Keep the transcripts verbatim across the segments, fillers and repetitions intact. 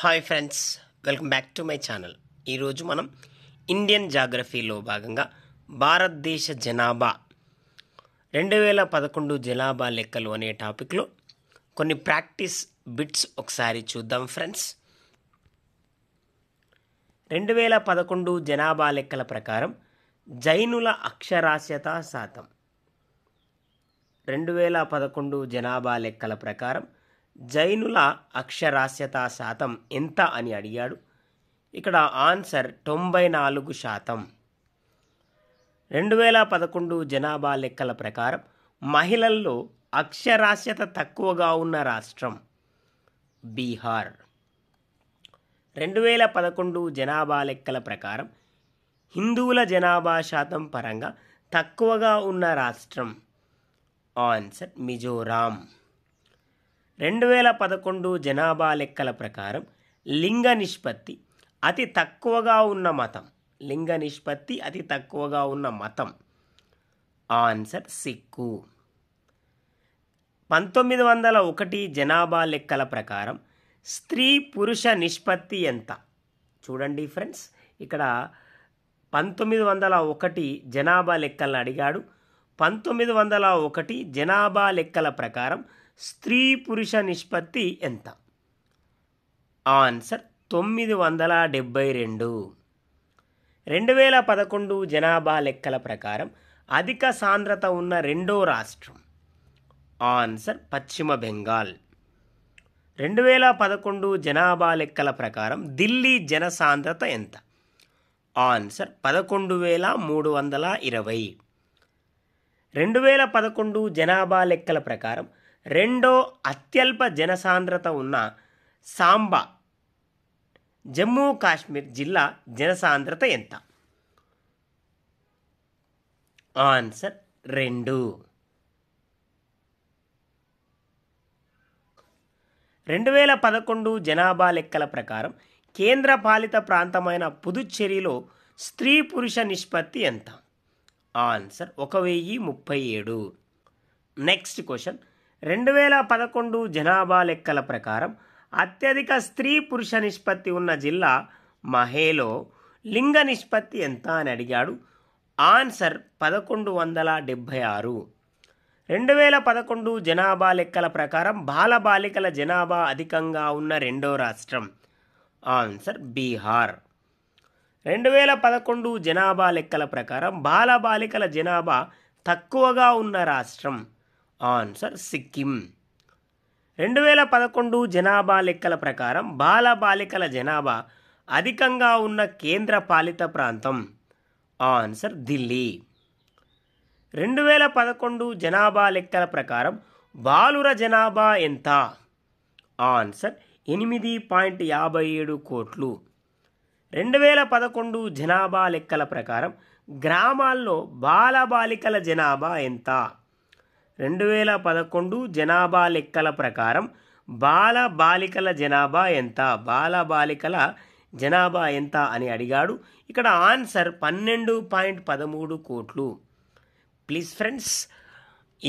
Hi friends, welcome back to my channel. ఈరోజు మనం Indian జాగ్రఫీలో భాగంగా భారతదేశ జనాభా రెండు వేల పదకొండు జనాభా లెక్కలు అనే టాపిక్లో కొన్ని ప్రాక్టీస్ బిట్స్ ఒకసారి చూద్దాం ఫ్రెండ్స్. రెండు వేల పదకొండు జనాభా లెక్కల ప్రకారం జైనుల అక్షరాస్యత శాతం రెండు వేల పదకొండు జనాభా లెక్కల ప్రకారం జైనుల అక్షరాస్యతా శాతం ఎంత అని అడిగాడు. ఇక్కడ ఆన్సర్ తొంభై నాలుగు శాతం. రెండు వేల పదకొండు జనాభా లెక్కల ప్రకారం మహిళల్లో అక్షరాస్యత తక్కువగా ఉన్న రాష్ట్రం బీహార్. రెండు వేల పదకొండు జనాభా లెక్కల ప్రకారం హిందువుల జనాభా శాతం పరంగా తక్కువగా ఉన్న రాష్ట్రం ఆన్సర్ మిజోరాం. రెండు వేల పదకొండు జనాభా లెక్కల ప్రకారం లింగ నిష్పత్తి అతి తక్కువగా ఉన్న మతం లింగ నిష్పత్తి అతి తక్కువగా ఉన్న మతం ఆన్సర్ సిక్కు. పంతొమ్మిది వందల ఒకటి జనాభా లెక్కల ప్రకారం స్త్రీ పురుష నిష్పత్తి ఎంత? చూడండి ఫ్రెండ్స్, ఇక్కడ పంతొమ్మిది వందల ఒకటి జనాభా లెక్కలను అడిగాడు. పంతొమ్మిది వందల ఒకటి జనాభా లెక్కల ప్రకారం స్త్రీ పురుష నిష్పత్తి ఎంత? ఆన్సర్ తొమ్మిది వందల డెబ్బై రెండు. రెండు వేల పదకొండు జనాభా లెక్కల ప్రకారం అధిక సాంద్రత ఉన్న రెండో రాష్ట్రం ఆన్సర్ పశ్చిమ బెంగాల్. రెండు వేల పదకొండు జనాభా లెక్కల ప్రకారం ఢిల్లీ జనసాంద్రత ఎంత? ఆన్సర్ పదకొండు వేల మూడు వందల ఇరవై. రెండు వేల పదకొండు జనాభా లెక్కల ప్రకారం రెండో అత్యల్ప జనసాంద్రత ఉన్న సాంబా జమ్మూ కాశ్మీర్ జిల్లా జనసాంద్రత ఎంత? ఆన్సర్ రెండు. రెండు వేల పదకొండు జనాభా లెక్కల ప్రకారం కేంద్ర పాలిత ప్రాంతమైన పుదుచ్చేరిలో స్త్రీ పురుష నిష్పత్తి ఎంత? ఆన్సర్ ఒక వెయ్యి ముప్పై ఏడు. నెక్స్ట్ క్వశ్చన్, రెండు వేల పదకొండు జనాభా లెక్కల ప్రకారం అత్యధిక స్త్రీ పురుష నిష్పత్తి ఉన్న జిల్లా మహేలో లింగ నిష్పత్తి ఎంత అని అడిగాడు. ఆన్సర్ పదకొండు వందల డెబ్భై ఆరు. రెండు వేల పదకొండు జనాభా లెక్కల ప్రకారం బాలబాలికల జనాభా అధికంగా ఉన్న రెండో రాష్ట్రం ఆన్సర్ బీహార్. రెండు వేల పదకొండు జనాభా లెక్కల ప్రకారం బాలబాలికల జనాభా తక్కువగా ఉన్న రాష్ట్రం ఆన్సర్ సిక్కిం. రెండు వేల పదకొండు జనాభా లెక్కల ప్రకారం బాలబాలికల జనాభా అధికంగా ఉన్న కేంద్ర పాలిత ప్రాంతం ఆన్సర్ ఢిల్లీ. రెండు వేల పదకొండు జనాభా లెక్కల ప్రకారం బాలుర జనాభా ఎంత? ఆన్సర్ ఎనిమిది పాయింట్ యాభై ఏడు కోట్లు. రెండు వేల పదకొండు జనాభా లెక్కల ప్రకారం గ్రామాల్లో బాలబాలికల జనాభా ఎంత? రెండు వేల పదకొండు జనాభా లెక్కల ప్రకారం బాల బాలికల జనాభా ఎంత బాల బాలికల జనాభా ఎంత అని అడిగాడు. ఇక్కడ ఆన్సర్ పన్నెండు పాయింట్ పదమూడు కోట్లు. ప్లీజ్ ఫ్రెండ్స్,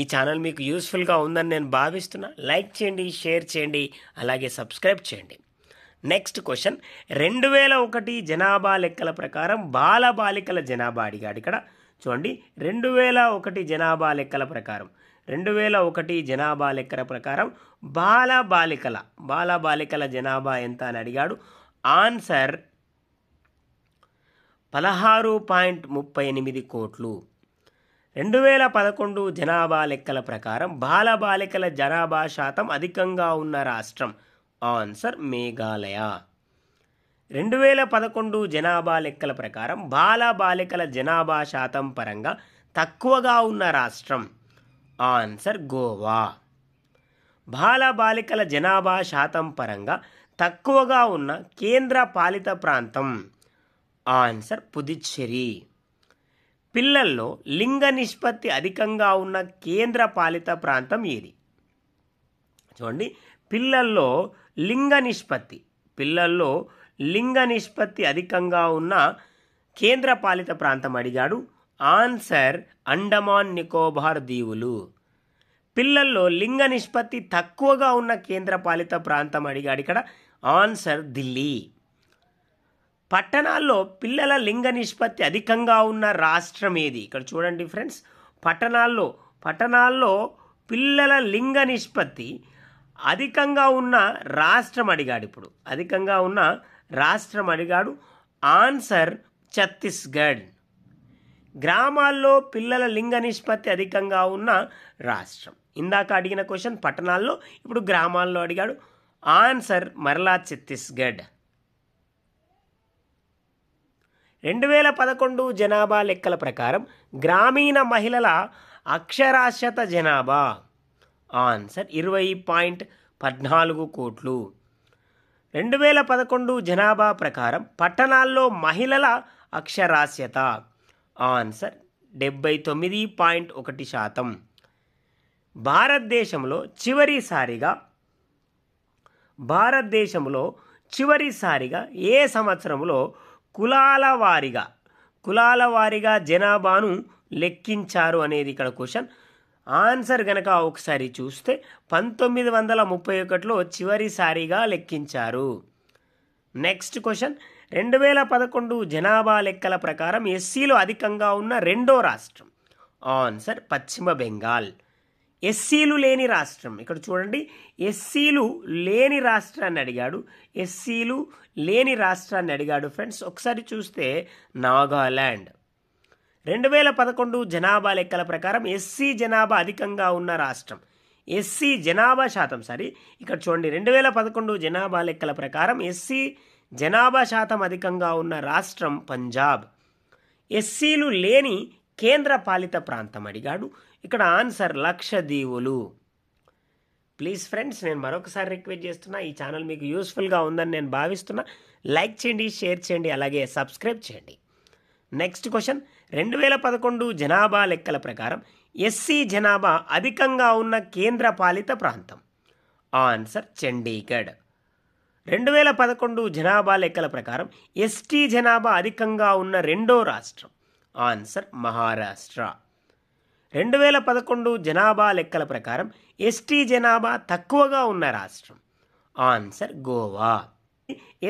ఈ ఛానల్ మీకు యూస్ఫుల్గా ఉందని నేను భావిస్తున్నా. లైక్ చేయండి, షేర్ చేయండి, అలాగే సబ్స్క్రైబ్ చేయండి. నెక్స్ట్ క్వశ్చన్, రెండు వేల ఒకటి జనాభా లెక్కల ప్రకారం బాల బాలికల జనాభా అడిగాడు. ఇక్కడ చూడండి, రెండు వేల ఒకటి జనాభా లెక్కల ప్రకారం రెండు వేల ఒకటి జనాభా లెక్కల ప్రకారం బాల బాలికల బాల బాలికల జనాభా ఎంత అని అడిగాడు. ఆన్సర్ పదహారు పాయింట్ ముప్పై ఎనిమిది కోట్లు. రెండు వేల పదకొండు జనాభా లెక్కల ప్రకారం బాల బాలికల జనాభా శాతం అధికంగా ఉన్న రాష్ట్రం ఆన్సర్ మేఘాలయ. రెండు వేల పదకొండు జనాభా లెక్కల ప్రకారం బాల బాలికల జనాభా శాతం పరంగా తక్కువగా ఉన్న రాష్ట్రం ఆన్సర్ గోవా. బాల బాలికల జనాభా శాతం పరంగా తక్కువగా ఉన్న కేంద్ర పాలిత ప్రాంతం ఆన్సర్ పుదుచ్చేరి. పిల్లల్లో లింగ నిష్పత్తి అధికంగా ఉన్న కేంద్ర పాలిత ప్రాంతం ఏది? చూడండి, పిల్లల్లో లింగ నిష్పత్తి పిల్లల్లో లింగ నిష్పత్తి అధికంగా ఉన్న కేంద్ర పాలిత ప్రాంతం అడిగాడు. ఆన్సర్ అండమాన్ నికోబార్ దీవులు. పిల్లల్లో లింగ నిష్పత్తి తక్కువగా ఉన్న కేంద్రపాలిత ప్రాంతం అడిగాడు. ఇక్కడ ఆన్సర్ ఢిల్లీ. పట్టణాల్లో పిల్లల లింగ నిష్పత్తి అధికంగా ఉన్న రాష్ట్రం ఏది? ఇక్కడ చూడండి ఫ్రెండ్స్, పట్టణాల్లో పట్టణాల్లో పిల్లల లింగ నిష్పత్తి అధికంగా ఉన్న రాష్ట్రం అడిగాడు. ఇప్పుడు అధికంగా ఉన్న రాష్ట్రం అడిగాడు. ఆన్సర్ ఛత్తీస్గఢ్. గ్రామాల్లో పిల్లల లింగ నిష్పత్తి అధికంగా ఉన్న రాష్ట్రం. ఇందాక అడిగిన క్వశ్చన్ పట్టణాల్లో, ఇప్పుడు గ్రామాల్లో అడిగాడు. ఆన్సర్ మరలా ఛత్తీస్గఢ్. రెండు వేల పదకొండు జనాభా లెక్కల ప్రకారం గ్రామీణ మహిళల అక్షరాస్యత జనాభా ఆన్సర్ ఇరవై పాయింట్ పద్నాలుగు కోట్లు. రెండు వేల పదకొండు జనాభా ప్రకారం పట్టణాల్లో మహిళల అక్షరాస్యత ఆన్సర్ డెబ్బై తొమ్మిది పాయింట్ ఒకటి శాతం. భారతదేశంలో చివరిసారిగా భారతదేశంలో చివరిసారిగా ఏ సంవత్సరంలో కులాల వారీగా కులాల వారీగా జనాభాను లెక్కించారు అనేది ఇక్కడ క్వశ్చన్. ఆన్సర్ కనుక ఒకసారి చూస్తే పంతొమ్మిది వందల ముప్పై ఒకటిలో చివరిసారిగా లెక్కించారు. నెక్స్ట్ క్వశ్చన్, రెండు వేల పదకొండు జనాభా లెక్కల ప్రకారం ఎస్సీలో అధికంగా ఉన్న రెండో రాష్ట్రం ఆన్సర్ పశ్చిమ బెంగాల్. ఎస్సీలు లేని రాష్ట్రం, ఇక్కడ చూడండి ఎస్సీలు లేని రాష్ట్రాన్ని అడిగాడు. ఎస్సీలు లేని రాష్ట్రాన్ని అడిగాడు ఫ్రెండ్స్. ఒకసారి చూస్తే నాగాలాండ్. రెండు వేల పదకొండు జనాభా లెక్కల ప్రకారం ఎస్సీ జనాభా అధికంగా ఉన్న రాష్ట్రం, ఎస్సీ జనాభా శాతం సారీ ఇక్కడ చూడండి రెండు వేల పదకొండు జనాభా లెక్కల ప్రకారం ఎస్సీ జనాభా శాతం అధికంగా ఉన్న రాష్ట్రం పంజాబ్. ఎస్సీలు లేని కేంద్ర పాలిత ప్రాంతం అడిగాడు. ఇక్కడ ఆన్సర్ లక్షద్వీపులు. ప్లీజ్ ఫ్రెండ్స్, నేను మరొకసారి రిక్వెస్ట్ చేస్తున్నా, ఈ ఛానల్ మీకు యూస్ఫుల్గా ఉందని నేను భావిస్తున్నా. లైక్ చేయండి, షేర్ చేయండి, అలాగే సబ్స్క్రైబ్ చేయండి. నెక్స్ట్ క్వశ్చన్, రెండు వేల పదకొండు జనాభా లెక్కల ప్రకారం ఎస్సీ జనాభా అధికంగా ఉన్న కేంద్ర పాలిత ప్రాంతం ఆన్సర్ చండీగఢ్. రెండు వేల పదకొండు జనాభా లెక్కల ప్రకారం ఎస్టీ జనాభా అధికంగా ఉన్న రెండో రాష్ట్రం ఆన్సర్ మహారాష్ట్ర. రెండు వేల పదకొండు జనాభా లెక్కల ప్రకారం ఎస్టీ జనాభా తక్కువగా ఉన్న రాష్ట్రం ఆన్సర్ గోవా.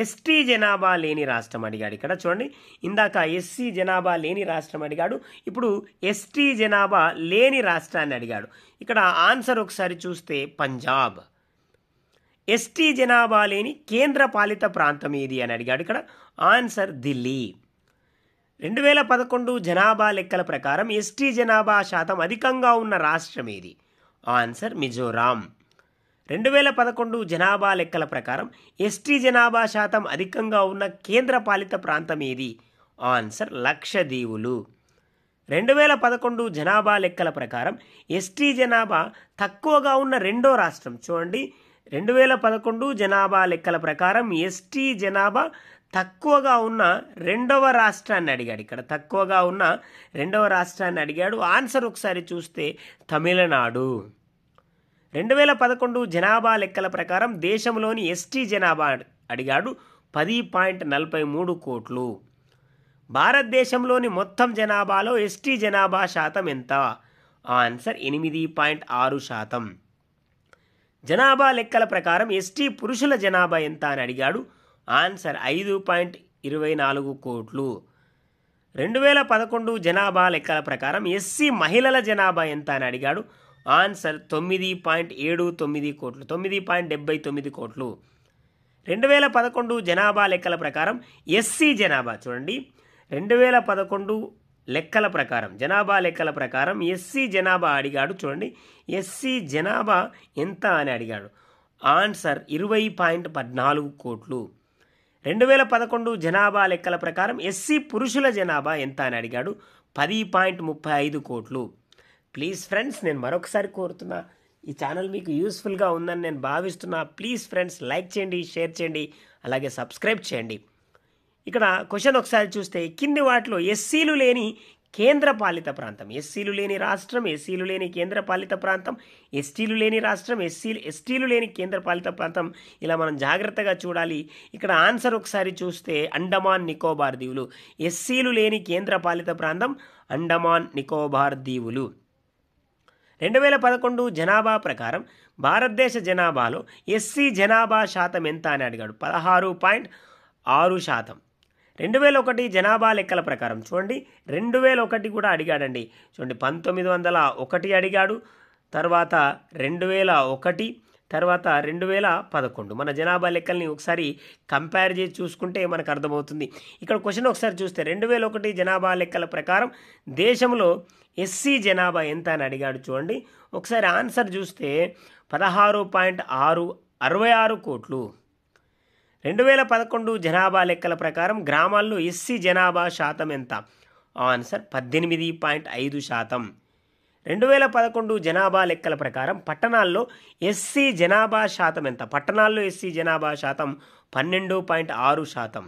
ఎస్టీ జనాభా లేని రాష్ట్రం అడిగాడు. ఇక్కడ చూడండి, ఇందాక ఎస్సీ జనాభా లేని రాష్ట్రం అడిగాడు, ఇప్పుడు ఎస్టీ జనాభా లేని రాష్ట్రాన్ని అడిగాడు. ఇక్కడ ఆన్సర్ ఒకసారి చూస్తే పంజాబ్. ఎస్టీ జనాభా లేని కేంద్ర పాలిత ప్రాంతం ఏది అని అడిగాడు. ఇక్కడ ఆన్సర్ ఢిల్లీ. రెండు వేల పదకొండు జనాభా లెక్కల ప్రకారం ఎస్టీ జనాభా శాతం అధికంగా ఉన్న రాష్ట్రం ఏది? ఆన్సర్ మిజోరాం. రెండు వేల పదకొండు జనాభా లెక్కల ప్రకారం ఎస్టీ జనాభా శాతం అధికంగా ఉన్న కేంద్ర పాలిత ప్రాంతం ఏది? ఆన్సర్ లక్షద్వీపులు. రెండు వేల పదకొండు జనాభా లెక్కల ప్రకారం ఎస్టీ జనాభా తక్కువగా ఉన్న రెండో రాష్ట్రం చూడండి, రెండు వేల పదకొండు జనాభా లెక్కల ప్రకారం ఎస్టీ జనాభా తక్కువగా ఉన్న రెండవ రాష్ట్రాన్ని అడిగాడు. ఇక్కడ తక్కువగా ఉన్న రెండవ రాష్ట్రాన్ని అడిగాడు. ఆన్సర్ ఒకసారి చూస్తే తమిళనాడు. రెండు వేల పదకొండు జనాభా లెక్కల ప్రకారం దేశంలోని ఎస్టీ జనాభా అడిగాడు పది పాయింట్ నలభై మూడు కోట్లు. భారతదేశంలోని మొత్తం జనాభాలో ఎస్టీ జనాభా శాతం ఎంత? ఆన్సర్ ఎనిమిది పాయింట్ ఆరు శాతం. జనాభా లెక్కల ప్రకారం ఎస్టీ పురుషుల జనాభా ఎంత అని అడిగాడు. ఆన్సర్ ఐదు పాయింట్ ఇరవై నాలుగు కోట్లు. రెండు వేల పదకొండు జనాభా లెక్కల ప్రకారం ఎస్సీ మహిళల జనాభా ఎంత అని అడిగాడు. ఆన్సర్ తొమ్మిది పాయింట్ ఏడు తొమ్మిది కోట్లు తొమ్మిది పాయింట్ డెబ్బై తొమ్మిది కోట్లు. రెండు వేల పదకొండు జనాభా లెక్కల ప్రకారం ఎస్సీ జనాభా చూడండి, రెండు వేల పదకొండు లెక్కల ప్రకారం జనాభా లెక్కల ప్రకారం ఎస్సీ జనాభా అడిగాడు. చూడండి ఎస్సీ జనాభా ఎంత అని అడిగాడు. ఆన్సర్ ఇరవై పాయింట్ పద్నాలుగు కోట్లు. రెండు వేల పదకొండు జనాభా లెక్కల ప్రకారం ఎస్సీ పురుషుల జనాభా ఎంత అని అడిగాడు. పది పాయింట్ ముప్పై ఐదు కోట్లు. ప్లీజ్ ఫ్రెండ్స్, నేను మరొకసారి కోరుతున్నా, ఈ ఛానల్ మీకు యూస్ఫుల్గా ఉందని నేను భావిస్తున్నా. ప్లీజ్ ఫ్రెండ్స్, లైక్ చేయండి, షేర్ చేయండి, అలాగే సబ్స్క్రైబ్ చేయండి. ఇక్కడ క్వశ్చన్ ఒకసారి చూస్తే కింది వాటిలో ఎస్సీలు లేని కేంద్ర పాలిత ప్రాంతం ఎస్సీలు లేని రాష్ట్రం ఎస్సీలు లేని కేంద్ర పాలిత ప్రాంతం ఎస్టీలు లేని రాష్ట్రం ఎస్సీలు ఎస్టీలు లేని కేంద్ర పాలిత ప్రాంతం ఇలా మనం జాగ్రత్తగా చూడాలి. ఇక్కడ ఆన్సర్ ఒకసారి చూస్తే అండమాన్ నికోబార్ దీవులు. ఎస్సీలు లేని కేంద్ర పాలిత ప్రాంతం అండమాన్ నికోబార్ దీవులు. రెండు వేల పదకొండు జనాభా ప్రకారం భారతదేశ జనాభాలో ఎస్సీ జనాభా శాతం ఎంత అని అడిగాడు. పదహారు పాయింట్ ఆరు శాతం. రెండు వేల ఒకటి జనాభా లెక్కల ప్రకారం చూడండి రెండు వేల ఒకటి కూడా అడిగాడండి. చూడండి పంతొమ్మిది వందల ఒకటి అడిగాడు, తర్వాత రెండు వేల ఒకటి, తర్వాత రెండు వేల పదకొండు. మన జనాభా లెక్కల్ని ఒకసారి కంపేర్ చేసి చూసుకుంటే మనకు అర్థమవుతుంది. ఇక్కడ క్వశ్చన్ ఒకసారి చూస్తే రెండు వేల ఒకటి జనాభా లెక్కల ప్రకారం దేశంలో ఎస్సీ జనాభా ఎంత అని అడిగాడు. చూడండి ఒకసారి ఆన్సర్ చూస్తే పదహారు పాయింట్ ఆరు అరవై ఆరు కోట్లు. రెండు వేల పదకొండు జనాభా లెక్కల ప్రకారం గ్రామాల్లో ఎస్సీ జనాభా శాతం ఎంత? ఆన్సర్ పద్దెనిమిది పాయింట్ ఐదు శాతం. రెండు వేల పదకొండు జనాభా లెక్కల ప్రకారం పట్టణాల్లో ఎస్సీ జనాభా శాతం ఎంత? పట్టణాల్లో ఎస్సీ జనాభా శాతం పన్నెండు పాయింట్ ఆరు శాతం.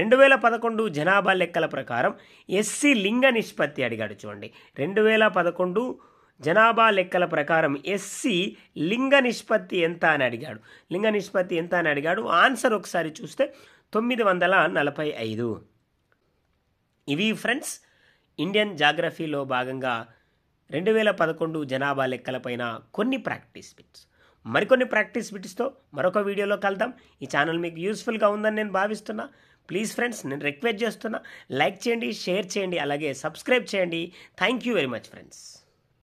రెండు వేల పదకొండు జనాభా లెక్కల ప్రకారం ఎస్సీ లింగ నిష్పత్తి అడిగాడు. చూడండి రెండు వేల పదకొండు జనాభా లెక్కల ప్రకారం ఎస్సీ లింగ నిష్పత్తి ఎంత అని అడిగాడు. లింగ నిష్పత్తి ఎంత అని అడిగాడు. ఆన్సర్ ఒకసారి చూస్తే తొమ్మిది వందల నలభై ఐదు. ఇవి ఫ్రెండ్స్ ఇండియన్ జాగ్రఫీలో భాగంగా రెండు వేల పదకొండు జనాభా లెక్కలపైన కొన్ని ప్రాక్టీస్ బిట్స్. మరికొన్ని ప్రాక్టీస్ బిట్స్తో మరొక వీడియోలో కలుద్దాం. ఈ ఛానల్ మీకు యూస్ఫుల్గా ఉందని నేను భావిస్తున్నా. ప్లీజ్ ఫ్రెండ్స్, నేను రిక్వెస్ట్ చేస్తున్నా, లైక్ చేయండి, షేర్ చేయండి, అలాగే సబ్స్క్రైబ్ చేయండి. Thank you very much friends.